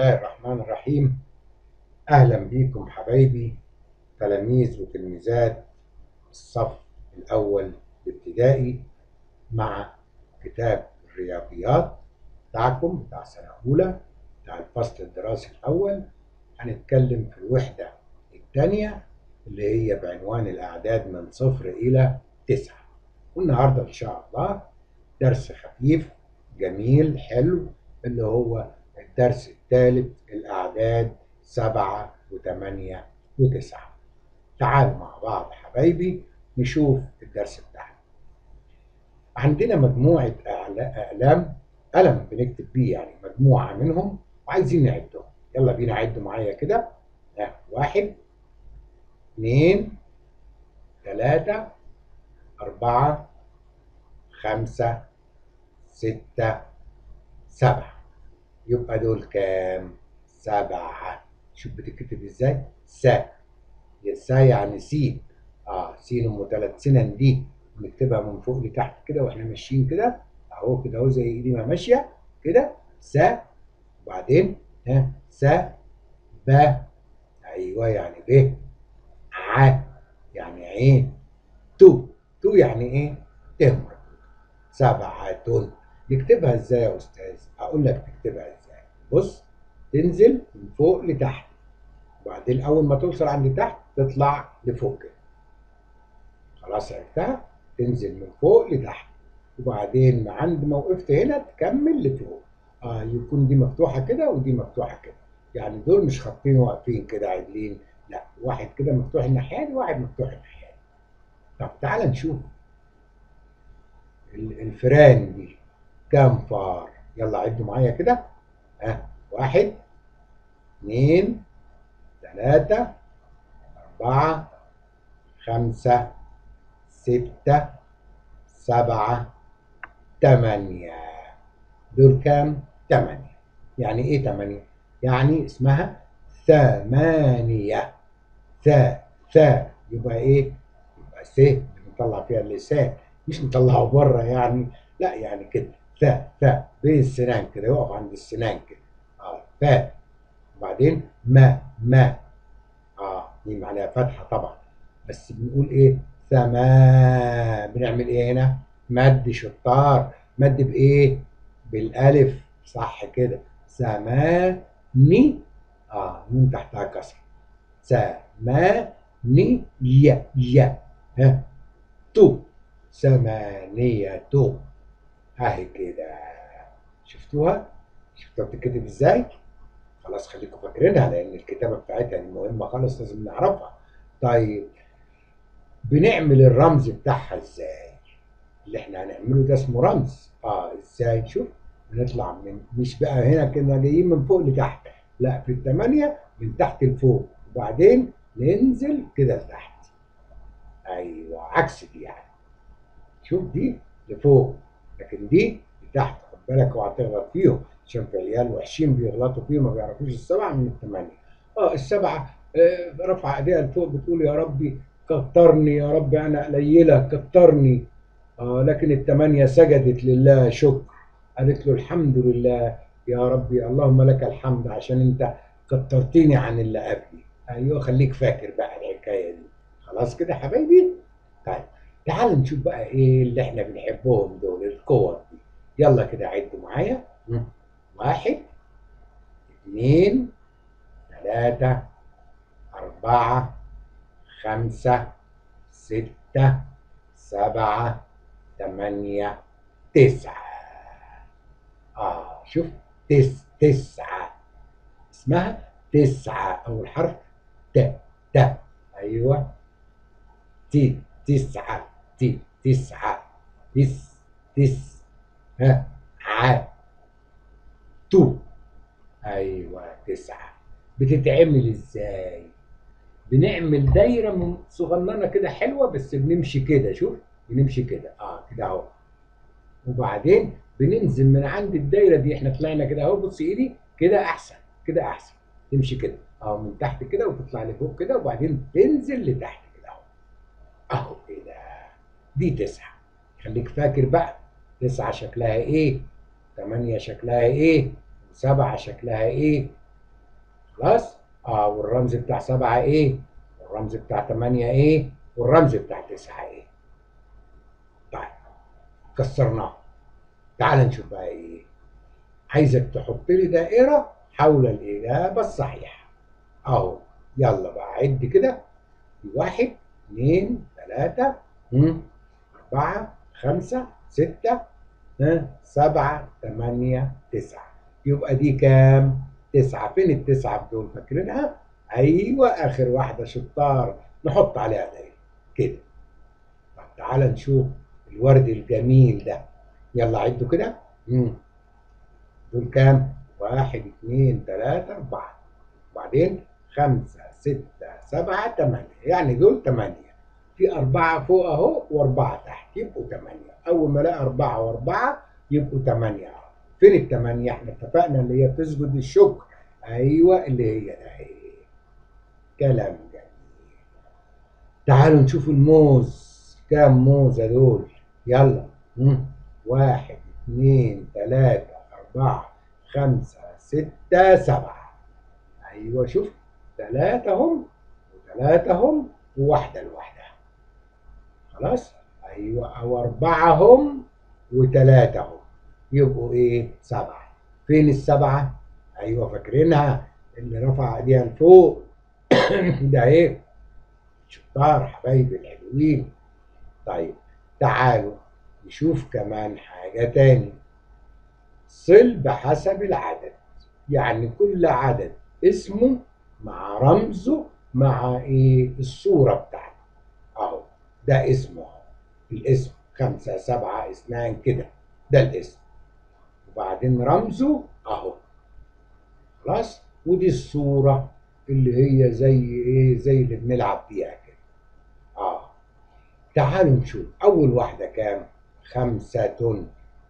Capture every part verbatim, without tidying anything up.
الله الرحمن الرحيم. أهلا بيكم حبايبي تلاميذ وتلميذات الصف الأول الابتدائي مع كتاب الرياضيات بتاعكم بتاع سنة أولى بتاع الفصل الدراسي الأول. هنتكلم في الوحدة الثانية اللي هي بعنوان الأعداد من صفر إلى تسعة. والنهاردة إن شاء الله درس خفيف جميل حلو اللي هو الدرس الثالث الأعداد سبعة وثمانية وتسعة. تعالوا مع بعض حبايبي نشوف الدرس بتاعنا. عندنا مجموعة أقلام قلم بنكتب بيه يعني مجموعة منهم وعايزين نعدهم. يلا بينا عدوا معايا كده. واحد اثنين ثلاثة أربعة خمسة ستة سبعة. يبقى دول كام؟ سبعة. شوف بتتكتب ازاي؟ س. يا س يعني سين. اه سين ام ثلاث سنن دي بنكتبها من فوق لتحت كده واحنا ماشيين كده اهو كده اهو زي ايدي ما ماشيه كده س. وبعدين ها س ب. ايوه يعني ب. ع يعني عين. تو. تو يعني ايه؟ تهمر. سبعة تون. نكتبها ازاي يا استاذ؟ هقول لك تكتبها ازاي. بص تنزل من فوق لتحت وبعدين اول ما توصل عند تحت تطلع لفوق كده. خلاص عرفتها؟ تنزل من فوق لتحت وبعدين عند ما وقفت هنا تكمل لفوق. اه يكون دي مفتوحه كده ودي مفتوحه كده. يعني دول مش خطين واقفين كده عادلين، لا واحد كده مفتوح الناحيه دي وواحد مفتوح الناحيه دي. طب تعالى نشوف الفيران دي كام فار؟ يلا عدوا معايا كده. ها واحد اثنين ثلاثة أربعة خمسة ستة سبعة ثمانية. دول كام؟ ثمانية. يعني إيه ثمانية؟ يعني اسمها ثمانية. ثا ثا يبقى إيه؟ يبقى س بنطلع فيها اللسان مش نطلعه بره يعني، لا يعني كده ث ث بين السنان كده يقف عند السنان كده. اه ف. وبعدين ما ما اه دي معناها فتحه طبعا بس بنقول ايه؟ ثما. بنعمل ايه هنا؟ مد شطار. مد بايه؟ بالالف صح كده. ثماني. اه نون تحتها كسره. ثماني يا يا ها تو. ثمانية تو. اهي كده. شفتوها؟ شفتوها بتتكتب ازاي؟ خلاص خليكم فاكرينها لان الكتابه بتاعتها مهمه خالص لازم نعرفها. طيب بنعمل الرمز بتاعها ازاي؟ اللي احنا هنعمله ده اسمه رمز. اه ازاي؟ شوف بنطلع من مش بقى هنا كنا جايين من فوق لتحت، لا في الثمانيه من تحت لفوق وبعدين ننزل كده لتحت. ايوه عكس دي يعني. شوف دي لفوق لكن دي لتحت. خد بالك اوعى تغلط فيهم عشان في عيال وحشين بيغلطوا فيهم ما بيعرفوش السبعه من الثمانيه. اه السبعه آه رافعه ايديها لفوق بتقول يا ربي كترني يا ربي انا قليله كترني. اه لكن الثمانيه سجدت لله شكر قالت له الحمد لله يا ربي اللهم لك الحمد عشان انت كترتيني عن اللي قبلي. ايوه خليك فاكر بقى الحكايه دي. خلاص كده حبايبي؟ طيب تعالوا نشوف بقى ايه اللي احنا بنحبهم دول الكور دي. يلا كده عدوا معايا. واحد اثنين ثلاثة أربعة خمسة ستة سبعة ثمانية تسعة. اه شوف تس تسعة اسمها تسعة أول حرف ت ت. أيوه تي تسعة تي تسعة تس تس ها ع تو. ايوه تسعة. بتتعمل ازاي؟ بنعمل دايرة من صغننة كده حلوة بس بنمشي كده. شوف بنمشي كده اه كده اهو وبعدين بننزل من عند الدايرة دي. احنا طلعنا كده اهو بص ايدي كده احسن كده احسن. تمشي كده اه من تحت كده وتطلع لفوق كده وبعدين تنزل لتحت كده اهو اهو كده. دي تسعة. خليك فاكر بقى تسعة شكلها ايه؟ ثمانية شكلها ايه؟ وسبعة شكلها ايه؟ خلاص؟ اه والرمز بتاع سبعة ايه؟ والرمز بتاع ثمانية ايه؟ والرمز بتاع تسعة ايه؟ طيب كسرناه. تعال نشوف بقى ايه؟ عايزك تحط لي دائرة حول الإجابة الصحيحة. اهو يلا بقى عد كده. واحد اثنين ثلاثة أربعة خمسة ستة سبعة ثمانية تسعة. يبقى دي كام؟ تسعة. فين التسعة بدول فاكرينها؟ أيوة آخر واحدة شطار، نحط عليها دايرة كده. طب تعالى نشوف الورد الجميل ده، يلا عدوا كده. امم دول كام؟ واحد اتنين تلاتة أربعة، وبعدين خمسة ستة سبعة تمانية، يعني دول تمانية. في أربعة فوق أهو وأربعة تحت، يبقوا تمانية. أول ما ألاقي أربعة وأربعة يبقوا تمانية. فين التمانية؟ احنا اتفقنا اللي هي بتسجد الشكر. ايوه اللي هي اهي. كلام جميل. تعالوا نشوف الموز، كام موزة دول؟ يلا. مم. واحد اتنين تلاتة أربعة خمسة ستة سبعة. أيوه شوف، تلاتة هم وتلاتة هم وواحدة لوحدها. خلاص؟ أيوه، أو أربعة هم وتلاتة هم. يبقوا ايه؟ سبعة. فين السبعة؟ ايوه فاكرينها، اللي رفع ايديها لفوق ده ايه؟ شطار حبايبي الحلوين. طيب تعالوا نشوف كمان حاجة تاني. صل بحسب العدد، يعني كل عدد اسمه مع رمزه مع ايه؟ الصورة بتاعته. اهو ده اسمه، الاسم خمسة سبعة اثنان كده، ده الاسم. وبعدين رمزه اهو، خلاص. ودي الصوره اللي هي زي ايه؟ زي اللي بنلعب بيها كده. اه تعالوا نشوف اول واحده كام؟ خمسه. تن.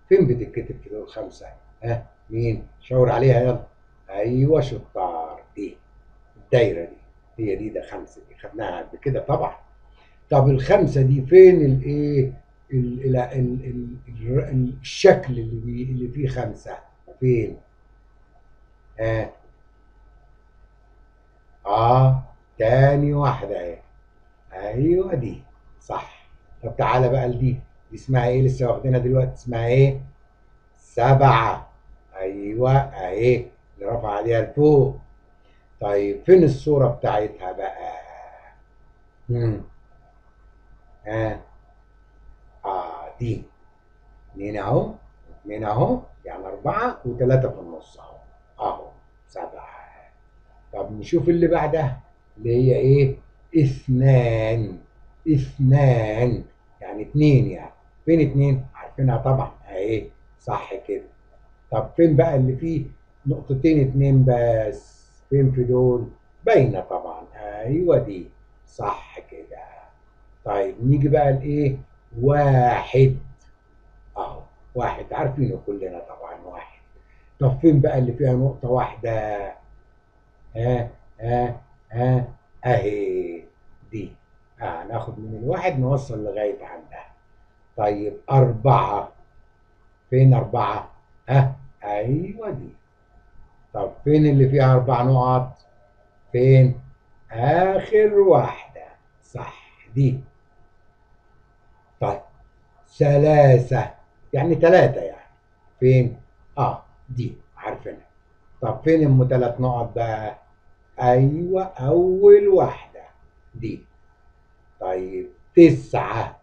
فين بتتكتب في دول خمسه؟ ها مين؟ شاور عليها يلا. ايوه شطار، دي الدايره دي هي دي، ده خمسه دي خدناها قبل كده طبعا. طب الخمسه دي فين الايه؟ ال ال ال الشكل اللي اللي فيه خمسة فين؟ ها آه. اه تاني واحدة اهي. ايوه دي صح. طب تعالى بقى لدي، دي اسمها ايه لسه واخدينها دلوقتي؟ اسمها ايه؟ سبعة. ايوه اهي، اللي رفع عليها لفوق. طيب فين الصورة بتاعتها بقى؟ امم ها آه. اه دي اتنين اهو واتنين اهو، يعني اربعة وتلاتة في النص اهو، اهو سبعة. طب نشوف اللي بعدها اللي هي ايه؟ اثنان. اثنان يعني اتنين، يعني فين اتنين؟ عارفينها طبعا اهي، صح كده. طب فين بقى اللي فيه نقطتين اتنين بس؟ فين في دول؟ باينة طبعا، ايوه دي صح كده. طيب نيجي بقى لايه؟ واحد اهو، واحد عارفينه كلنا طبعا، واحد. طب فين بقى اللي فيها نقطة واحدة؟ ها ها ها اهي دي. اه ناخد من الواحد نوصل لغاية عندها. طيب أربعة، فين أربعة؟ ها أيوه دي. طب فين اللي فيها أربع نقط؟ فين؟ آخر واحدة، صح دي. طيب ثلاثة يعني ثلاثة، يعني فين؟ اه دي عارفينها. طب فين ام ثلاث نقط بقى؟ ايوه اول واحدة دي. طيب تسعة،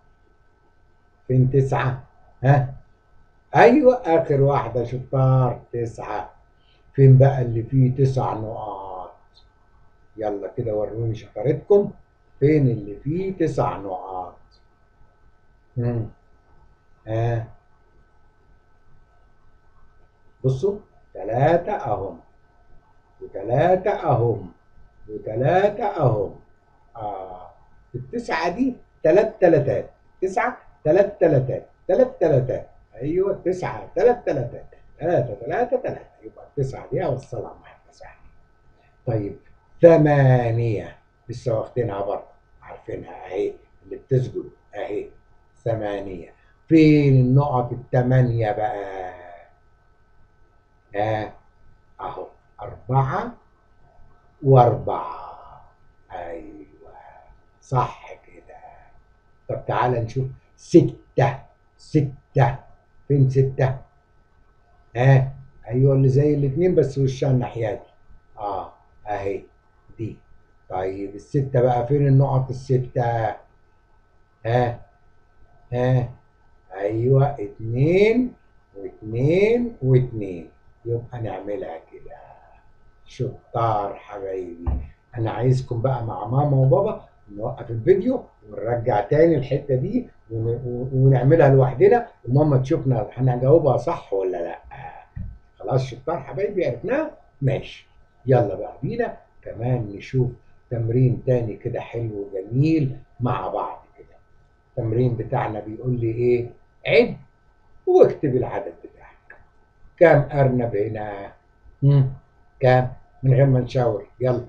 فين تسعة؟ ها ايوه اخر واحدة شطار، تسعة. فين بقى اللي فيه تسع نقط؟ يلا كده وروني شطارتكم، فين اللي فيه تسع نقط؟ امم آه. بصوا، تلاتة أهم وتلاتة أهم وتلاتة أهم. آه التسعة دي تلات تلاتات، تسعة تلات تلاتات، تلات تلاتات. أيوه تسعة تلات تلاتات، تلاتة تلاتة تلاتة. يبقى التسعة دي هوصلها مع التسعة دي. طيب ثمانية لسه واخدينها برضه، عارفينها أهي، اللي بتسجد أهي ثمانية. فين النقط الثمانية بقى؟ ها آه. أهو أربعة واربعة. ايوه صح كده. طب تعالى نشوف ستة. ستة فين ستة؟ ها ايوه اللي زي الاتنين بس وشها الناحية دي. اه اهي دي. طيب الستة بقى فين النقط الستة؟ ها ها ايوه اتنين واتنين واتنين. يبقى نعملها كده. شطار حبايبي. انا عايزكم بقى مع ماما وبابا نوقف الفيديو ونرجع تاني الحته دي ونعملها لوحدنا وماما تشوفنا هنجاوبها صح ولا لا. خلاص شطار حبايبي عرفناها. ماشي يلا بقى بينا كمان نشوف تمرين تاني كده حلو وجميل مع بعض كده. التمرين بتاعنا بيقول لي ايه؟ عد واكتب العدد بتاعك. كام ارنب هنا؟ امم كام؟ من غير ما نشاور يلا.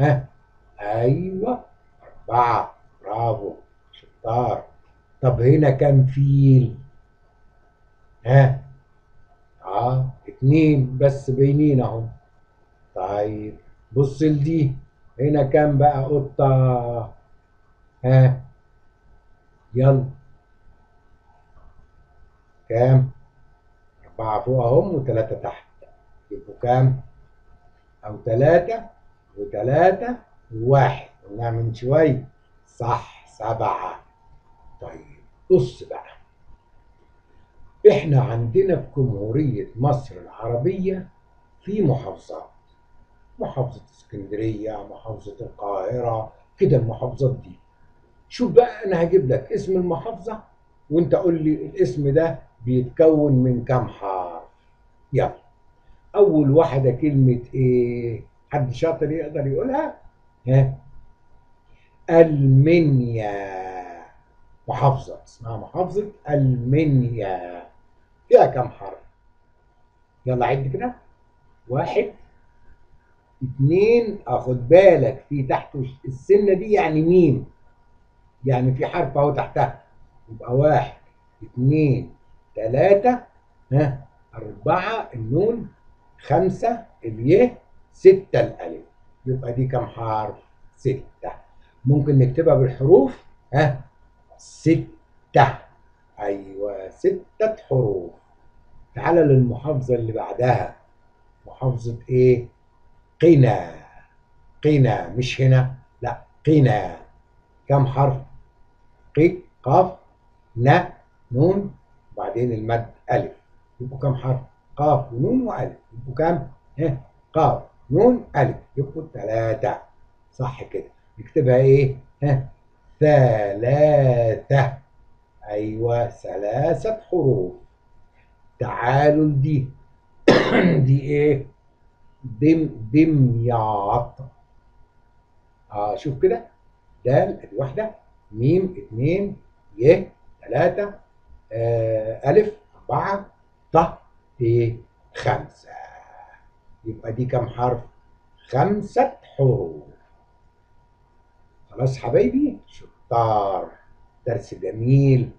ها ايوه اربعه. برافو شطار. طب هنا كام فيل؟ ها اه اتنين بس باينين اهم. طيب بص لدي هنا كام بقى قطه؟ ها يلا كام؟ اربعه فوق اهم وتلاته تحت. يبقوا كام؟ أو تلاتة وتلاتة وواحد قلناها من شوية صح سبعة. طيب بص بقى إحنا عندنا في جمهورية مصر العربية في محافظات، محافظة اسكندرية، محافظة القاهرة كده، المحافظات دي. شوف بقى أنا هجيب لك اسم المحافظة وأنت قول لي الاسم ده بيتكون من كام حرف. يلا أول واحدة كلمة إيه؟ حد شاطر يقدر يقولها؟ ها؟ المنيا. محافظة اسمها محافظة المنيا. فيها كام حرف؟ يلا عد كده. واحد اتنين. أخد بالك في تحت السنة دي يعني ميم، يعني في حرف أهو تحتها. يبقى واحد اتنين تلاتة ها أربعة النون خمسة اليه ستة الألف. يبقى دي كم حرف؟ ستة. ممكن نكتبها بالحروف. ها ستة. أيوة ستة حروف. تعالى للمحافظة اللي بعدها. محافظة إيه؟ قنا. قنا مش هنا لأ، قنا. كم حرف؟ ق ق ن ن وبعدين المد ألف. يبقوا كم حرف؟ قاف ونون وألف. يبقوا كام؟ ها قاف نون ألف. يبقوا ثلاثة صح كده. نكتبها إيه؟ ها ثلاثة. أيوه ثلاثة حروف. تعالوا لدي. دي إيه؟ دم دمياط. آه شوف كده دال أدي واحدة ميم اتنين ي ثلاثة آه ألف أربعة ط ايه خمسة. يبقى دي كم حرف؟ خمسة حروف. خلاص حبايبي شطار. درس جميل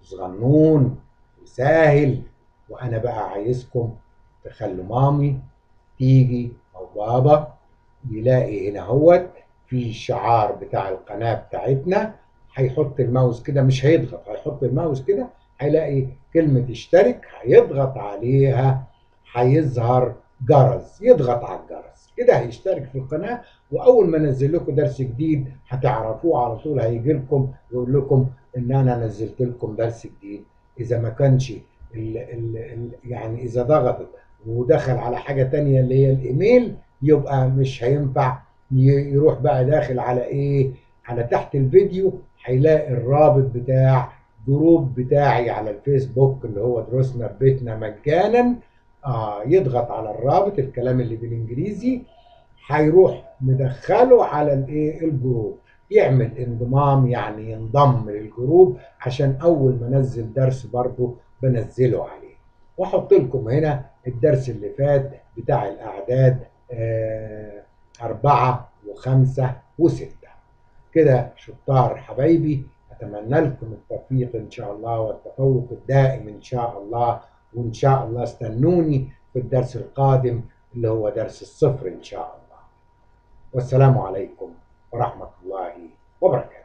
وصغنون وسهل. وانا بقى عايزكم تخلوا مامي تيجي او بابا يلاقي هنا اهوت في شعار بتاع القناة بتاعتنا. هيحط الماوس كده مش هيضغط، هيحط الماوس كده هيلاقي كلمة اشترك هيضغط عليها هيظهر جرس. يضغط على الجرس كده هيشترك في القناة، وأول ما أنزل لكم درس جديد هتعرفوه على طول. هيجي لكم يقول لكم إن أنا نزلت لكم درس جديد. إذا ما كانش ال ال ال يعني إذا ضغطت ودخل على حاجة تانية اللي هي الإيميل يبقى مش هينفع. يروح بقى داخل على إيه؟ على تحت الفيديو هيلاقي الرابط بتاع جروب بتاعي على الفيسبوك اللي هو دروسنا في بيتنا مجانا. آه يضغط على الرابط الكلام اللي بالانجليزي هيروح مدخله على الايه؟ الجروب. يعمل انضمام يعني ينضم للجروب عشان اول ما انزل درس برضه بنزله عليه. واحط لكم هنا الدرس اللي فات بتاع الاعداد آه اربعه وخمسه وسته كده. شطار حبايبي. أتمنى لكم التوفيق إن شاء الله والتفوق الدائم إن شاء الله. وإن شاء الله استنوني في الدرس القادم اللي هو درس الصفر إن شاء الله. والسلام عليكم ورحمة الله وبركاته.